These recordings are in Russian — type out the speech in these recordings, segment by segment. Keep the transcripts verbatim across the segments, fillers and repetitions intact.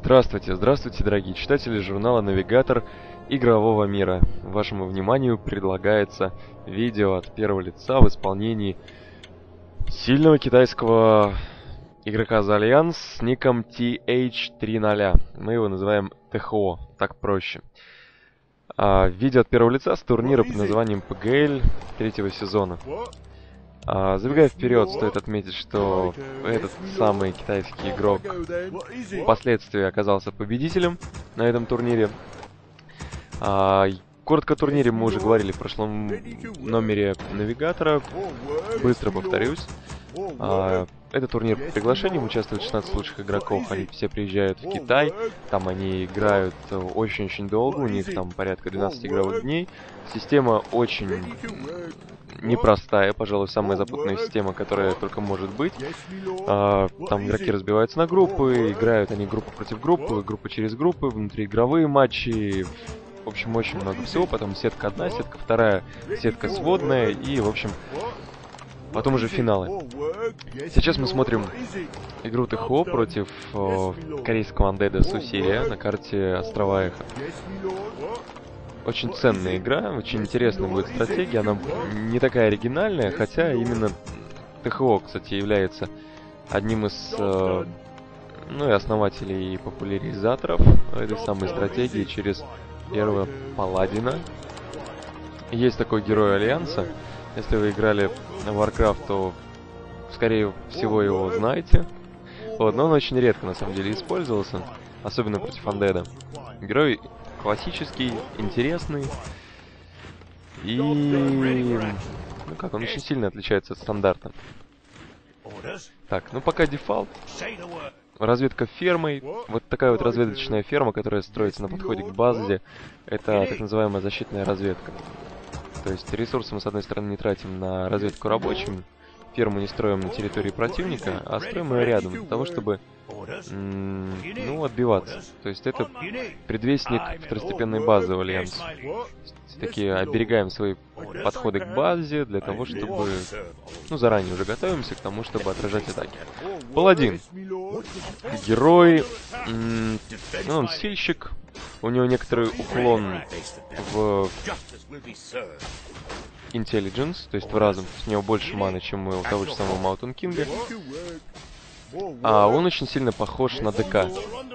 Здравствуйте, здравствуйте, дорогие читатели журнала «Навигатор игрового мира». Вашему вниманию предлагается видео от первого лица в исполнении сильного китайского игрока за Альянс с ником ти эйч три ноль. Мы его называем тэ ха о, так проще. А, видео от первого лица с турнира под названием пэ гэ эл третьего сезона. А, забегая вперед, стоит отметить, что этот самый китайский игрок впоследствии оказался победителем на этом турнире. А, коротко о турнире мы уже говорили в прошлом номере «Навигатора». Быстро повторюсь. А, это турнир по приглашениям, участвуют шестнадцать лучших игроков, они все приезжают в Китай, там они играют очень-очень долго, у них там порядка двенадцати игровых дней. Система очень непростая, пожалуй, самая запутанная система, которая только может быть. А, там игроки разбиваются на группы, играют они группа против группы, группа через группы, внутриигровые матчи. В общем, очень много всего, потом сетка одна, сетка вторая, сетка сводная и, в общем, потом уже финалы. Сейчас мы смотрим игру тэ ха о против о, корейского Андеда с усилия на карте Острова Эха. Очень ценная игра, очень интересная будет стратегия, она не такая оригинальная, хотя именно тэ ха о, кстати, является одним из э, ну и основателей и популяризаторов этой самой стратегии через первого Паладина. Есть такой герой Альянса. Если вы играли в Warcraft, то, скорее всего, его знаете. Вот, но он очень редко, на самом деле, использовался, особенно против Андеда. Герой классический, интересный. И... ну как, он очень сильно отличается от стандарта. Так, ну пока дефолт. Разведка фермой. Вот такая вот разведочная ферма, которая строится на подходе к базе. Это так называемая защитная разведка. То есть ресурсы мы, с одной стороны, не тратим на разведку рабочим, ферму не строим на территории противника, а строим ее рядом, для того, чтобы, ну, отбиваться. То есть это предвестник второстепенной базы в Альянсе. Все-таки оберегаем свои подходы к базе, для того, чтобы... ну, заранее уже готовимся к тому, чтобы отражать атаки. Паладин. Герой... ну, он сильщик. У него некоторый уклон в Intelligence, то есть в разум. У него больше маны, чем у того же самого Mountain King. А он очень сильно похож на ДК.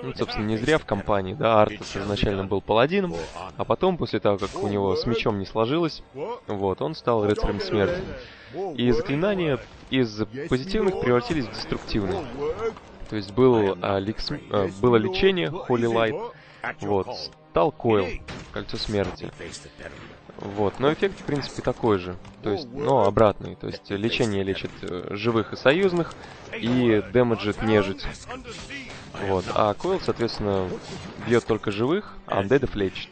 Ну, собственно, не зря в компании, да, Артас изначально был паладином, а потом, после того, как у него с мечом не сложилось, вот, он стал рыцарем смерти. И заклинания из позитивных превратились в деструктивные. То есть был, а, ликс, а, было лечение, Holy Light. Вот, стал Койл, кольцо смерти. Вот, но эффект, в принципе, такой же. То есть, но обратный. То есть, лечение лечит э, живых и союзных, и демеджит нежить. Вот, а Койл, соответственно, бьет только живых, а андедов лечит.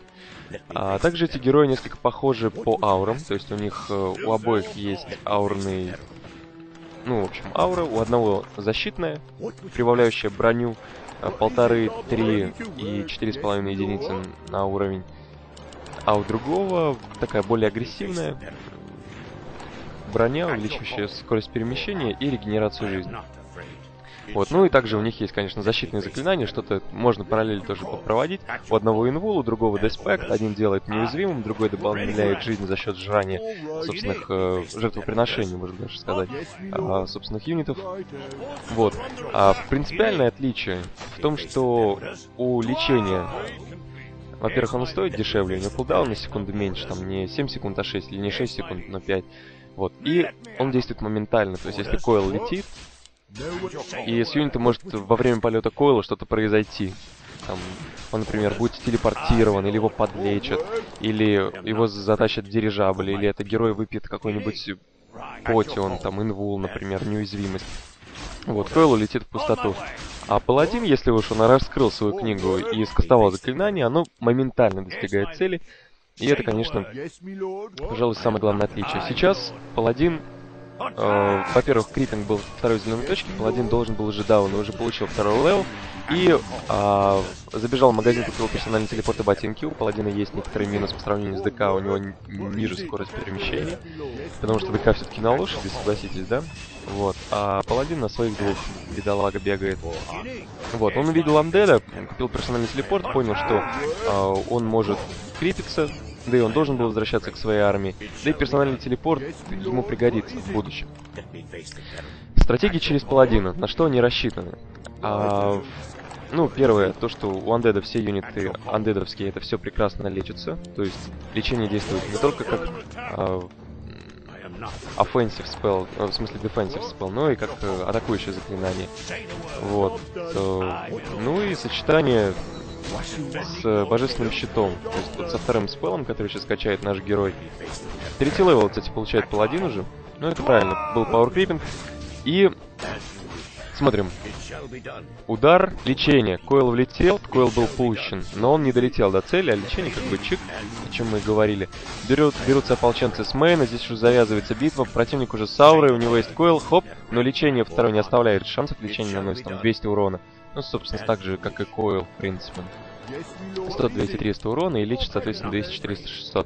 А также эти герои несколько похожи по аурам. То есть, у них, э, у обоих есть аурный... ну, в общем, аура. У одного защитная, прибавляющая броню полторы, три и четыре с половиной единицы на уровень, а у другого такая более агрессивная броня, увеличивающая скорость перемещения и регенерацию жизни. Вот, ну и также у них есть, конечно, защитные заклинания, что-то можно параллельно тоже попроводить. У одного инвол, у другого деспект, один делает неуязвимым, другой добавляет жизнь за счет жрания собственных э, жертвоприношений, можно даже сказать, э, собственных юнитов. Вот. А принципиальное отличие в том, что у лечения, во-первых, оно стоит дешевле, у него кулдаун на секунду меньше, там не семь секунд, а шесть, или не шесть секунд, но пять. Вот. И он действует моментально, то есть если Койл летит, и с юнита может во время полета Койла что-то произойти. Там, он, например, будет телепортирован, или его подлечат, или его затащат в дирижабль, или этот герой выпьет какой-нибудь потион, там, инвул, например, неуязвимость. Вот, Койл улетит в пустоту. А Паладин, если уж он раскрыл свою книгу и скастовал заклинание, оно моментально достигает цели. И это, конечно, пожалуй, самое главное отличие. Сейчас Паладин... Э, во-первых, критинг был второй зеленой точки, Паладин должен был уже даун, но уже получил второй левел, И а, забежал в магазин, купил персональный телепорт и ботинки. У Паладина есть некоторый минус по сравнению с ДК, у него ниже скорость перемещения, потому что ДК все-таки на лошади, согласитесь, да? Вот. А Паладин на своих двух бедолага бегает. Вот, он увидел Андеда, купил персональный телепорт, понял, что а, он может крипиться, да и он должен был возвращаться к своей армии, да и персональный телепорт ему пригодится в будущем. Стратегии через Паладина, на что они рассчитаны? А, ну, первое, то, что у Андеда все юниты андедовские, это все прекрасно лечится, то есть лечение действует не только как а, offensive spell, в смысле defensive spell, но и как а, атакующее заклинание. Вот. А, ну и сочетание с божественным щитом, то есть вот со вторым спеллом, который сейчас качает наш герой. Третий левел, кстати, получает Паладин уже. Ну, это правильно, был пауэркрипинг. И смотрим. Удар, лечение. Койл влетел, койл был пущен, но он не долетел до цели, а лечение как бы чик, о чем мы и говорили. Берут, берутся ополченцы с мейна, здесь уже завязывается битва, противник уже с аурой, у него есть койл, хоп, но лечение второй не оставляет шансов, лечение наносит там двести урона. Ну, собственно, так же, как и койл, в принципе. сто, двести, триста урона и лечит, соответственно, двести, четыреста, шестьсот.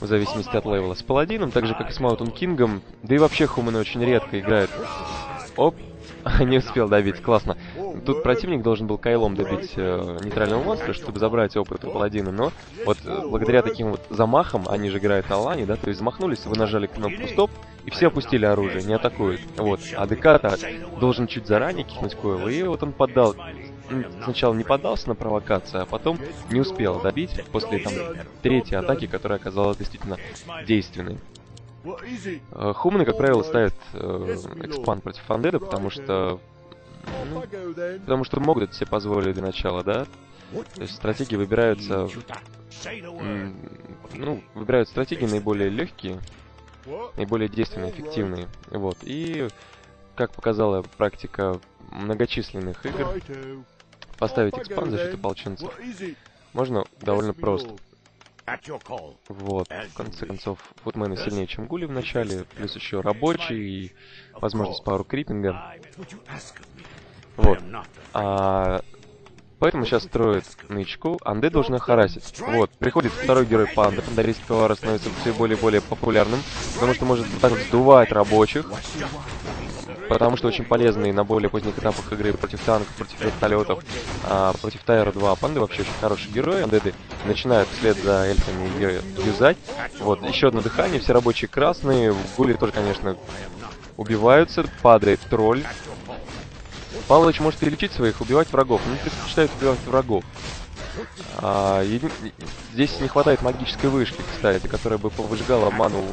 В зависимости от левела. С Паладином, так же, как и с Mountain King'ом, да и вообще хуманы очень редко играют. Оп, не успел добить, классно. Тут противник должен был кайлом добить э, нейтрального монстра, чтобы забрать опыт у Паладина, но вот э, благодаря таким вот замахам, они же играют на лане, да, то есть замахнулись, вы нажали кнопку стоп, и все опустили оружие, не атакуют. Вот, а ДК-то должен чуть заранее кикнуть койл, и вот он поддал. Сначала не поддался на провокацию, а потом не успел добить после там третьей атаки, которая оказалась действительно действенной. Хуманы, как правило, ставят э, экспан против Андеда, потому что ну, потому что могут это себе позволить для начала, да? То есть стратегии выбираются ну, выбирают стратегии наиболее легкие, наиболее действенные, эффективные. Вот. И, как показала практика многочисленных игр, поставить экспан за счет ополченцев можно довольно просто. Вот, в конце концов, футмены сильнее, чем гули в начале, плюс еще рабочий и возможность пауэркрипинга. Вот. А, поэтому сейчас строит нычку, Андед должна харасить. Вот, приходит второй герой панда, пандарийский повар становится все более и более популярным, потому что может вот так вот сдувать рабочих. Потому что очень полезные на более поздних этапах игры против танков, против вертолетов, а, против Тайра два. Панды вообще очень хорошие герои. Андеды начинают вслед за эльфами ее юзать. Вот, еще одно дыхание, все рабочие красные. Гули тоже, конечно, убиваются. Падает тролль. Палыч может перелечить своих, убивать врагов. Они предпочитают убивать врагов. А, един... Здесь не хватает магической вышки, кстати, которая бы повыжигала ману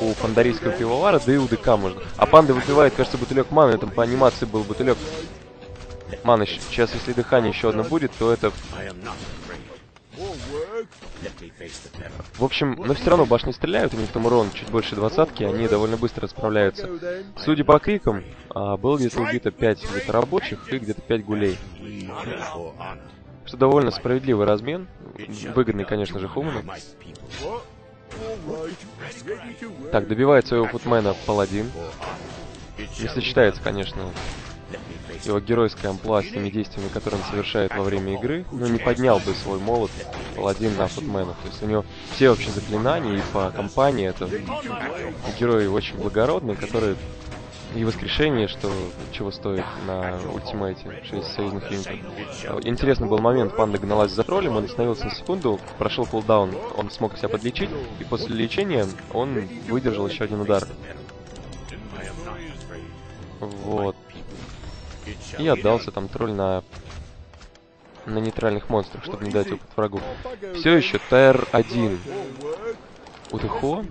у пандарийского пивовара, да и у ДК можно. А панда выпивает, кажется, бутылек маны. Там по анимации был бутылек маны. Сейчас, если дыхание еще одно будет, то это... В общем, но все равно башни стреляют, у них там урон чуть больше двадцатки, они довольно быстро справляются. Судя по крикам, было где-то убито пять где-то рабочих и где-то пять гулей. Что довольно справедливый размен. Выгодный, конечно же, хуману. Так, добивает своего футмена Паладин. Не сочетается, конечно, его геройская ампла с теми действиями, которые он совершает во время игры. Но не поднял бы свой молот Паладин на футмена. То есть у него все вообще заклинания и по компании. Это герои очень благородные, которые и воскрешение, что чего стоит на ультимейте шесть союзных юнитов. Интересный был момент, панда гналась за троллем, он остановился на секунду, прошел кулдаун, он смог себя подлечить, и после лечения он выдержал еще один удар. Вот. И отдался там тролль на, на нейтральных монстрах, чтобы не дать опыт врагу. Все еще Тайр один. У ТХО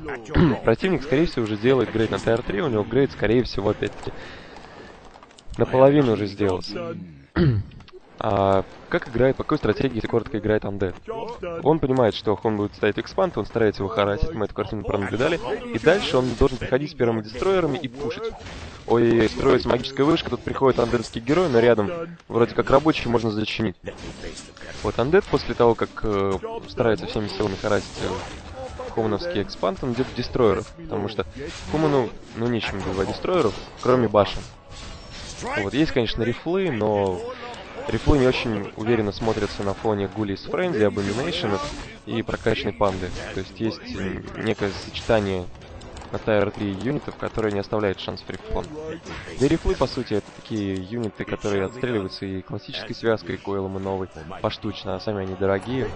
противник, скорее всего, уже делает грейд на Тайр три, у него грейд, скорее всего, опять-таки, наполовину уже сделался. А как играет, по какой стратегии, если коротко, играет Андед? Он понимает, что он будет ставить экспант, он старается его харасить, мы эту картину пронаблюдали, и дальше он должен приходить с первыми дестройерами и пушить. Ой-ой-ой, строится магическая вышка, тут приходит андедский герой, но рядом вроде как рабочий можно зачинить. Вот Андед после того, как э, старается всеми силами харасить хумановский экспант, он идет в дестройеров, потому что хуману, ну, нечем убивать дестройеров, кроме башен. Вот, есть, конечно, рифлы, но Рифлы не очень уверенно смотрятся на фоне гулей с френзи, абоминейшенов и прокачанной панды. То есть есть некое сочетание на тайр три юнитов, которые не оставляют шанс фрифон. Да и рифлы, по сути, это такие юниты, которые отстреливаются и классической связкой, и койлом, и новой, поштучно, а сами они дорогие.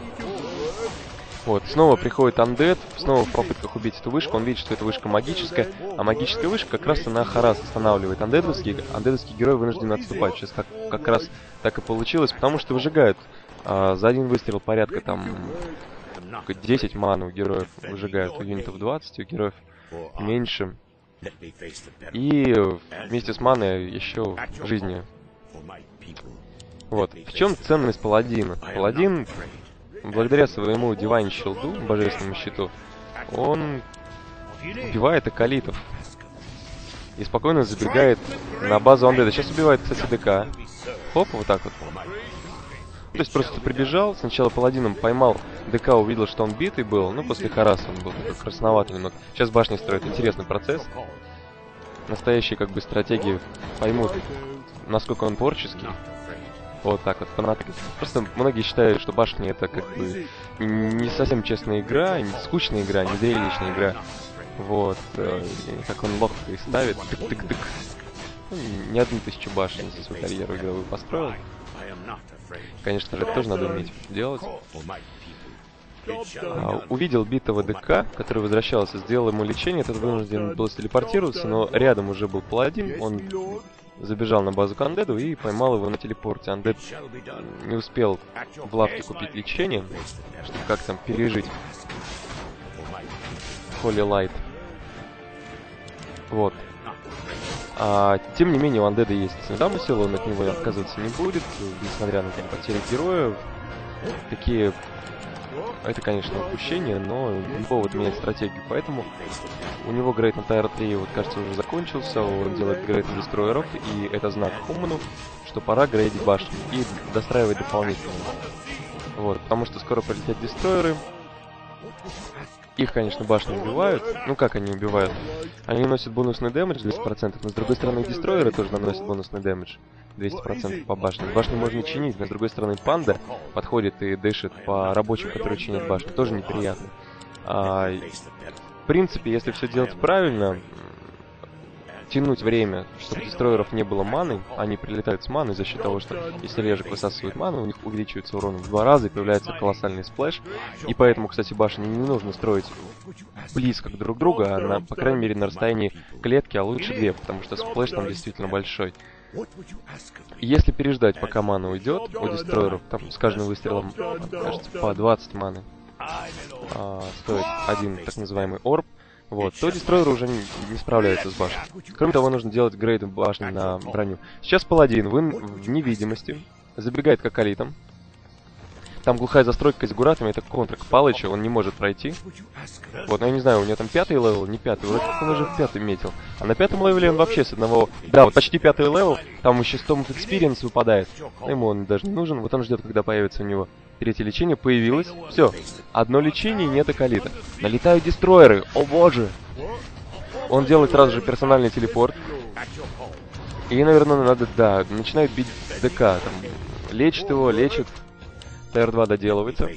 Вот, снова приходит Андед, снова в попытках убить эту вышку, он видит, что эта вышка магическая, а магическая вышка как раз она харас останавливает андедовский, андедовский герой вынужден отступать. Сейчас как, как раз так и получилось, потому что выжигают а, за один выстрел порядка там десять ману у героев, выжигают у юнитов двадцать, у героев меньше. И вместе с маной еще жизни. Вот, в чем ценность паладина? Паладин... благодаря своему Divine Shield, божественному щиту, он убивает околитов и спокойно забегает на базу Андеда. Сейчас убивает, кстати, ДК. Хоп, вот так вот. То есть просто прибежал, сначала паладином поймал ДК, увидел, что он битый был, ну, после хараса он был такой красноватый немного. Сейчас башни строят, интересный процесс. Настоящие, как бы, стратегии поймут, насколько он творческий. Вот так вот, фанаты. Просто многие считают, что башни это как бы не совсем честная игра, скучная игра, не зрелищная игра. Вот, и как он ловко и ставит, тык-тык-тык. Ну, не одну тысячу башен за свою карьеру игровую построил. Конечно же, это тоже надо уметь делать. Uh, увидел битого ДК, который возвращался, сделал ему лечение, этот вынужден был телепортироваться, но рядом уже был паладин, он забежал на базу к Андеду и поймал его на телепорте. Андед не успел в лавке купить лечение, чтобы как там пережить Holy Light. Вот. А, тем не менее, у Андеда есть замысел, он от него отказываться не будет, несмотря на потери героя. Такие... это, конечно, упущение, но не повод менять стратегию, поэтому у него грейд на тайр три, вот, кажется, уже закончился, он делает грейд дестройеров, и это знак Хуману, что пора грейдить башню и достраивать дополнительно. Вот, потому что скоро прилетят дестройеры, их, конечно, башни убивают, ну как они убивают? Они носят бонусный дэмэдж двести процентов, но с другой стороны дестройеры тоже наносят бонусный дэмэдж двести процентов по башне. Башню можно чинить, но с другой стороны панда подходит и дышит по рабочим, которые чинят башню. Тоже неприятно. А, в принципе, если все делать правильно, тянуть время, чтобы дестройеров не было маны, они прилетают с маной за счет того, что если режек высасывают ману, у них увеличивается урон в два раза и появляется колоссальный сплэш. И поэтому, кстати, башни не нужно строить близко друг к другу, а на, по крайней мере на расстоянии клетки, а лучше две, потому что сплэш там действительно большой. Если переждать, пока мана уйдет у дестройеров, там с каждым выстрелом, кажется, по двадцать маны а, стоит один так называемый орб, вот, то дестройеры уже не, не справляются с башней. Кроме того, нужно делать грейд башни на броню. Сейчас паладин в, в невидимости забегает к околитам. Там глухая застройка с гуратами, это контр к Палычу, он не может пройти. Вот, но я не знаю, у него там пятый левел, не пятый, вроде как он уже в пятый метил. А на пятом левеле он вообще с одного... да, вот почти пятый левел, там еще сто экспириенс выпадает. Ему он даже не нужен, вот он ждет, когда появится у него третье лечение, появилось. Все, одно лечение, нет околита. Налетают дестройеры, о боже! Он делает сразу же персональный телепорт. И, наверное, надо, да, начинает бить ДК, там, лечит его, лечит. тайр два доделывается.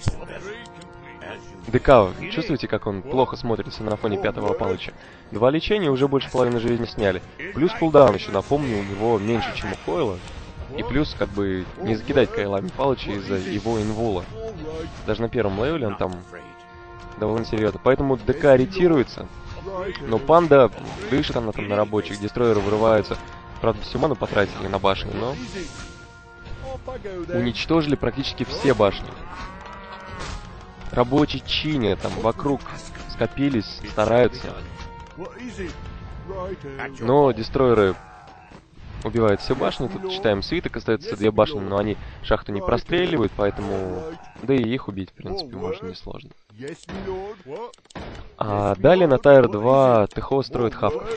ДК, чувствуете, как он плохо смотрится на фоне пятого Палыча? Два лечения, уже больше половины жизни сняли. Плюс кулдаун еще, напомню, у него меньше, чем у Койла. И плюс, как бы, не закидать Койлами Палыча из-за его инвола. Даже на первом левеле он там довольно серьезно. Поэтому ДК ретируется. Но панда дышит, она там на рабочих. Дестройеры вырываются. Правда, всю ману потратили на башню, но... уничтожили практически все башни. Рабочие чини там вокруг скопились, стараются. Но дестройеры убивают все башни. Тут читаем свиток, остается две башни, но они шахту не простреливают, поэтому... да и их убить, в принципе, можно несложно. А далее на тайр два ТХО строит хавков.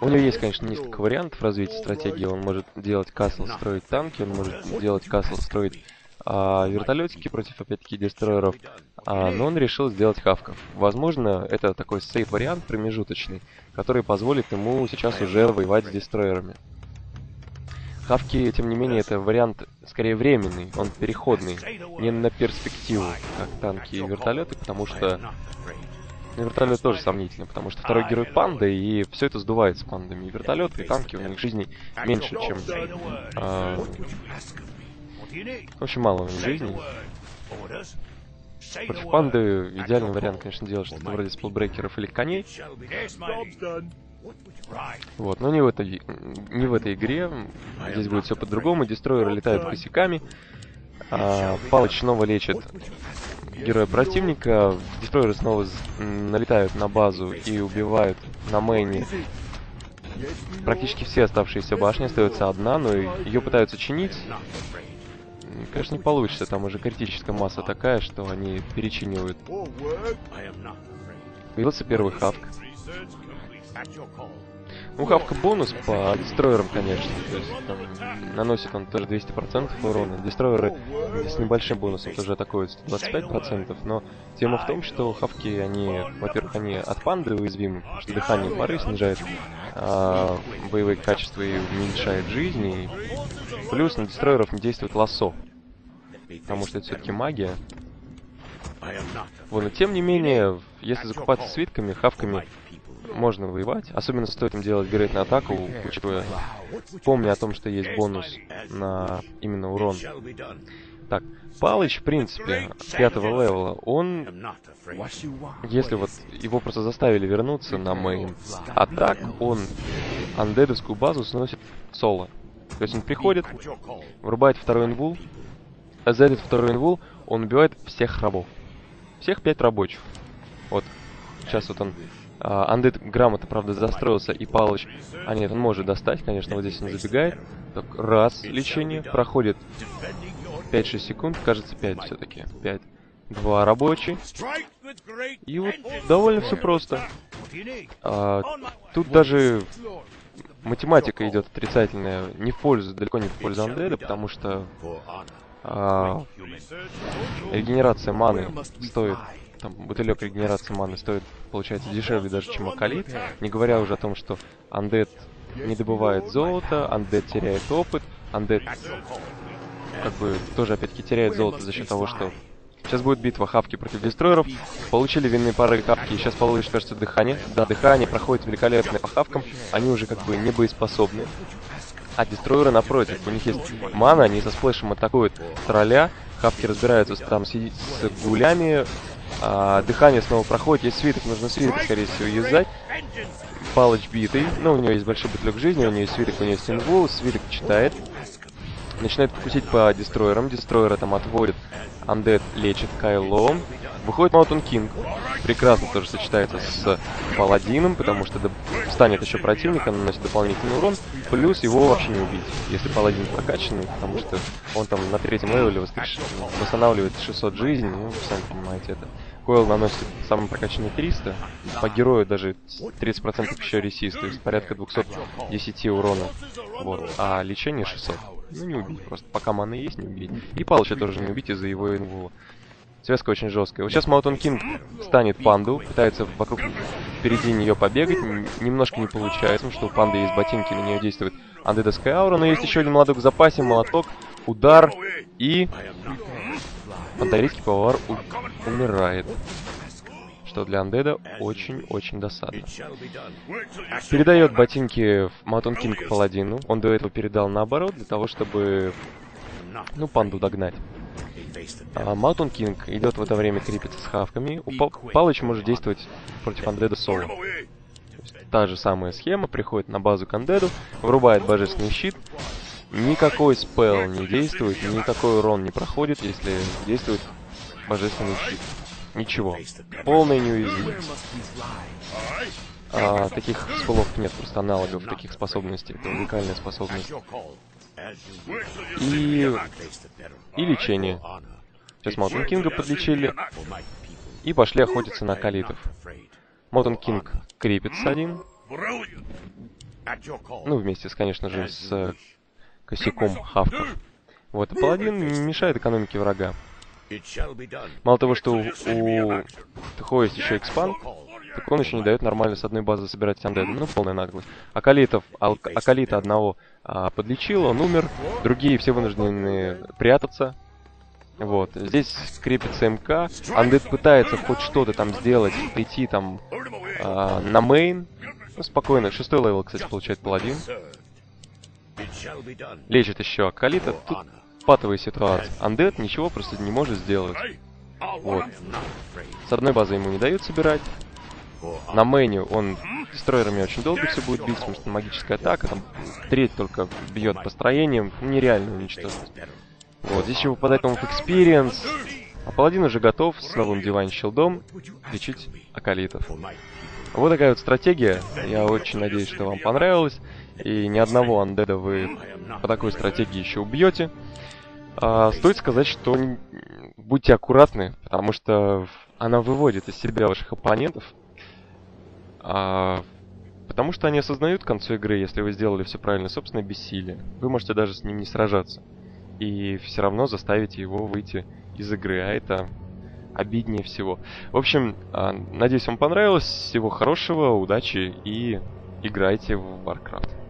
У него есть, конечно, несколько вариантов развития стратегии. Он может делать касл, строить танки, он может делать касл, строить а, вертолетики против, опять-таки, дестройеров. А, но он решил сделать хавков. Возможно, это такой сейф-вариант промежуточный, который позволит ему сейчас уже воевать с дестройерами. Хавки, тем не менее, это вариант скорее временный, он переходный, не на перспективу, как танки и вертолеты, потому что... Ну, вертолет тоже сомнительно, потому что второй герой панда, и все это сдувается пандами. И вертолеты, и танки, у них жизни меньше, чем... Э, очень мало у них жизни. Против панды идеальный вариант, конечно, делать что-то вроде сплитбрекеров или коней. Вот, но не в этой, не в этой игре. Здесь будет все по-другому. Дестройеры летают косяками. А, Палыч снова лечит героя противника. Дестройеры снова налетают на базу и убивают на мейне. Практически все оставшиеся башни, остается одна, но ее пытаются чинить. Конечно, не получится. Там уже критическая масса такая, что они перечинивают. Появился первый хавк. Ну, хавка бонус по дестройерам, конечно. То есть, там, наносит он тоже двести процентов урона. Дестройеры с небольшим бонусом тоже атакуют сто двадцать пять процентов, но тема в том, что хавки, они, во-первых, они от панды уязвимы, потому что дыхание пары снижает а, боевые качества и уменьшает жизни. И плюс на дестройеров не действует лассо, потому что это все-таки магия. Вот, но тем не менее, если закупаться свитками, хавками, можно воевать. Особенно стоит им делать грейд на атаку, учитывая, помня о том, что есть бонус на именно урон. Так, Палыч, в принципе, пятого левела, он, если вот его просто заставили вернуться на мейн, а так он андедовскую базу сносит соло. То есть он приходит, врубает второй инвул, зарядит второй инвул, он убивает всех рабов. Всех пять рабочих. Вот, сейчас вот он... Андед uh, грамотно, правда, застроился, и Палыч... А нет, он может достать, конечно, вот здесь он забегает. Так, раз, лечение, проходит пять-шесть секунд, кажется, пять все-таки. пять. Два рабочие. И вот довольно все просто. Uh, тут даже математика идет отрицательная, не в пользу, далеко не в пользу Андеда, потому что uh, регенерация маны стоит... Там, бутылек регенерации маны стоит, получается, дешевле даже, чем Акалит. Не говоря уже о том, что Андед не добывает золото, Андед теряет опыт, Андед как бы тоже опять-таки теряет золото за счет того, что... Сейчас будет битва хавки против дестройеров. Получили винные пары хавки, сейчас получишь, кажется, дыхание. Да, дыхание проходит великолепно по хавкам, они уже как бы не боеспособны. А дестройеры напротив, у них есть мана, они со сплэшем атакуют тролля, хавки разбираются там с, с гулями. А, дыхание снова проходит, есть свиток, нужно свиток, скорее всего, юзать. Палыч битый, но ну, у него есть большой бутлек жизни, у него есть свиток, у него есть инвул, свиток читает. Начинает покусить по дестройерам, дестройера там отводит, Андед лечит Кайлом. Выходит Mountain King, прекрасно тоже сочетается с Паладином, потому что станет еще противником, наносит дополнительный урон, плюс его вообще не убить, если Паладин прокачанный, потому что он там на третьем левеле восстанавливает шестьсот жизней, ну, сами понимаете это. Койл наносит самый прокачанный триста, по герою даже тридцать процентов еще ресист, то есть порядка двухсот десяти урона, вот, а лечение шестьсот. Ну, не убить, просто пока маны есть, не убить. И Палыча тоже не убить из-за его инвула. Связка очень жесткая. Вот сейчас Mountain King станет панду, пытается вокруг впереди нее побегать, немножко не получается, потому что у панды есть ботинки, на нее действует андедовская аура, но есть еще один молоток в запасе, молоток, удар и... Пандарийский повар у... умирает. Что для Андеда очень-очень досадно. Передает ботинки Mountain King Паладину, он до этого передал наоборот, для того, чтобы, ну, панду догнать. А, Mountain King идет в это время крепиться с хавками. У Пал Палыч может действовать против Андеда соло. Та же самая схема, приходит на базу к Андеду, врубает божественный щит. Никакой спелл не действует, никакой урон не проходит, если действует божественный щит. Ничего. Полная неуязвимость. А, таких спеллов нет, просто аналогов таких способностей. Это уникальная способность. И... и лечение. Сейчас Mountain Кинга подлечили. И пошли охотиться на калитов. Mountain King крепится один. Ну, вместе, с, конечно же, с косяком хавков. Вот, Паладин мешает экономике врага. Мало того, что у Тхо есть еще экспанд, так он еще не дает нормально с одной базы собирать андеда. Ну, полная наглость. Акалитов, акалита одного а, подлечил, он умер. Другие все вынуждены прятаться. Вот. Здесь крепится МК. Андед пытается хоть что-то там сделать, прийти там а, на мейн. Ну, спокойно. Шестой левел, кстати, получает паладин. Лечит еще акалита. Тут патовая ситуация. Андед ничего просто не может сделать. Вот. С одной базы ему не дают собирать. На мейне он дестройерами очень долго все будет бить, потому что магическая атака, там треть только бьет построением, нереально уничтожить. Вот, здесь еще выпадает он в экспириенс. А паладин уже готов с новым дивайн щелдом лечить акалитов. Вот такая вот стратегия. Я очень надеюсь, что вам понравилось. И ни одного андеда вы по такой стратегии еще убьете. А, стоит сказать, что будьте аккуратны, потому что она выводит из себя ваших оппонентов. А, потому что они осознают к концу игры, если вы сделали все правильно, собственно, бессилие. Вы можете даже с ним не сражаться. И все равно заставите его выйти из игры, а это обиднее всего. В общем, а, надеюсь, вам понравилось. Всего хорошего, удачи и играйте в Warcraft.